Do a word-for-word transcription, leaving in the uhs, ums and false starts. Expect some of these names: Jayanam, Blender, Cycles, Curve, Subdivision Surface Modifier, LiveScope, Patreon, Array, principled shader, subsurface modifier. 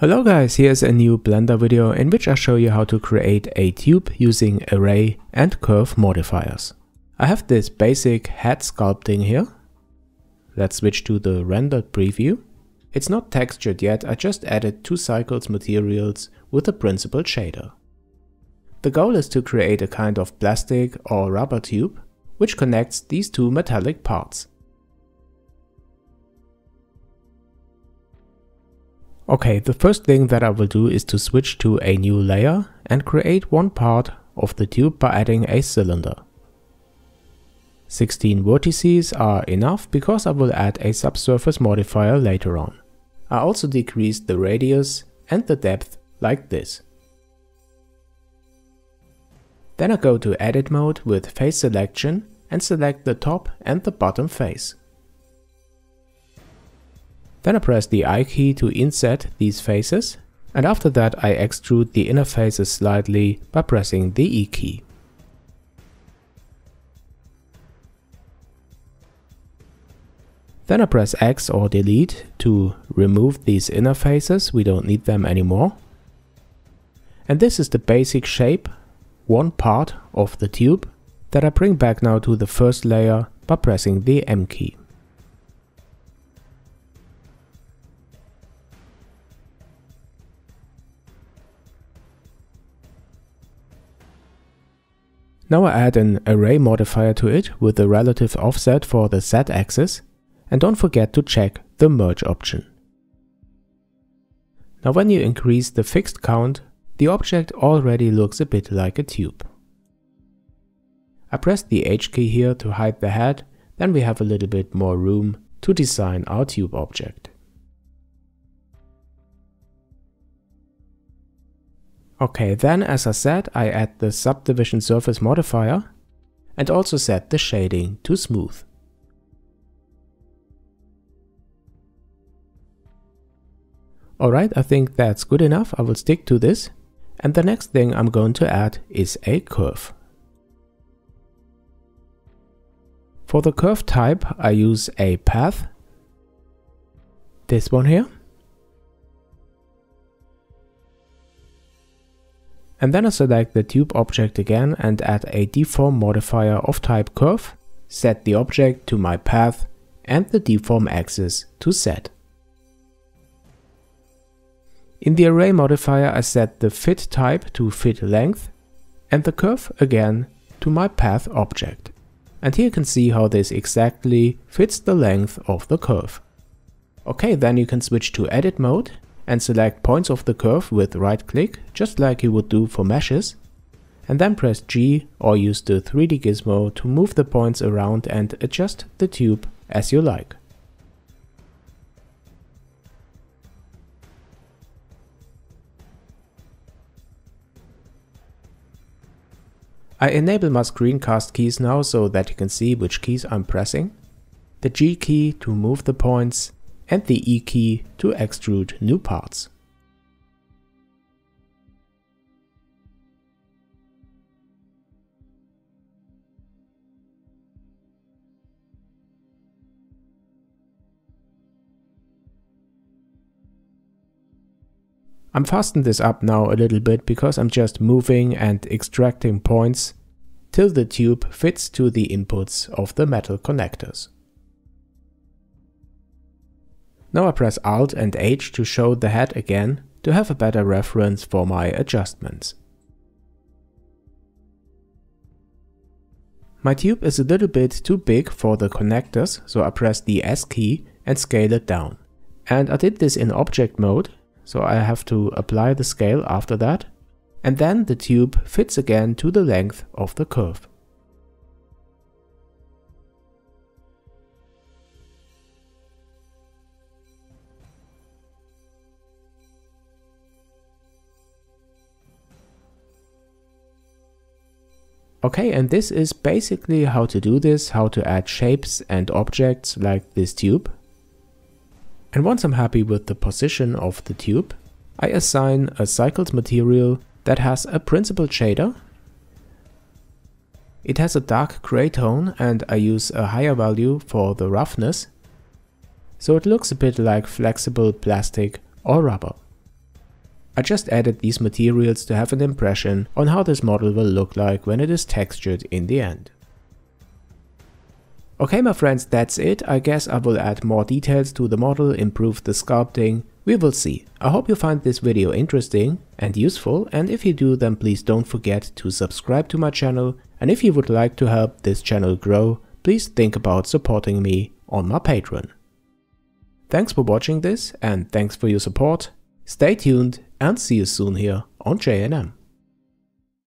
Hello guys, here's a new Blender video in which I show you how to create a tube using Array and Curve modifiers. I have this basic head sculpting here. Let's switch to the rendered preview. It's not textured yet, I just added two Cycles materials with a principled shader. The goal is to create a kind of plastic or rubber tube which connects these two metallic parts. Okay, the first thing that I will do is to switch to a new layer and create one part of the tube by adding a cylinder. sixteen vertices are enough because I will add a subsurface modifier later on. I also decreased the radius and the depth like this. Then I go to edit mode with face selection and select the top and the bottom face. Then I press the I key to inset these faces, and after that I extrude the inner faces slightly by pressing the E key. Then I press X or delete to remove these inner faces, we don't need them anymore. And this is the basic shape, one part of the tube, that I bring back now to the first layer by pressing the M key. Now I add an array modifier to it with a relative offset for the z-axis, and don't forget to check the merge option. Now when you increase the fixed count, the object already looks a bit like a tube. I press the H key here to hide the head, then we have a little bit more room to design our tube object. Okay, then as I said, I add the Subdivision Surface Modifier and also set the shading to smooth. Alright, I think that's good enough, I will stick to this. And the next thing I'm going to add is a curve. For the curve type, I use a path, this one here. And then I select the tube object again and add a deform modifier of type curve, set the object to my path and the deform axis to Z. In the array modifier I set the fit type to fit length and the curve again to my path object. And here you can see how this exactly fits the length of the curve. Okay, then you can switch to edit mode and select points of the curve with right click, just like you would do for meshes, and then press G or use the three D gizmo to move the points around and adjust the tube as you like. I enable my screencast keys now so that you can see which keys I'm pressing, the G key to move the points, and the E key to extrude new parts. I'm fastening this up now a little bit because I'm just moving and extracting points till the tube fits to the inputs of the metal connectors. Now I press Alt and H to show the head again, to have a better reference for my adjustments. My tube is a little bit too big for the connectors, so I press the S key and scale it down. And I did this in object mode, so I have to apply the scale after that, and then the tube fits again to the length of the curve. Okay, and this is basically how to do this, how to add shapes and objects like this tube. And once I'm happy with the position of the tube, I assign a Cycles material that has a principled shader. It has a dark gray tone and I use a higher value for the roughness, so it looks a bit like flexible plastic or rubber. I just added these materials to have an impression on how this model will look like when it is textured in the end. Okay my friends, that's it. I guess I will add more details to the model, improve the sculpting, we will see. I hope you find this video interesting and useful, and if you do then please don't forget to subscribe to my channel, and if you would like to help this channel grow, please think about supporting me on my Patreon. Thanks for watching this and thanks for your support. Stay tuned and see you soon here on Jayanam.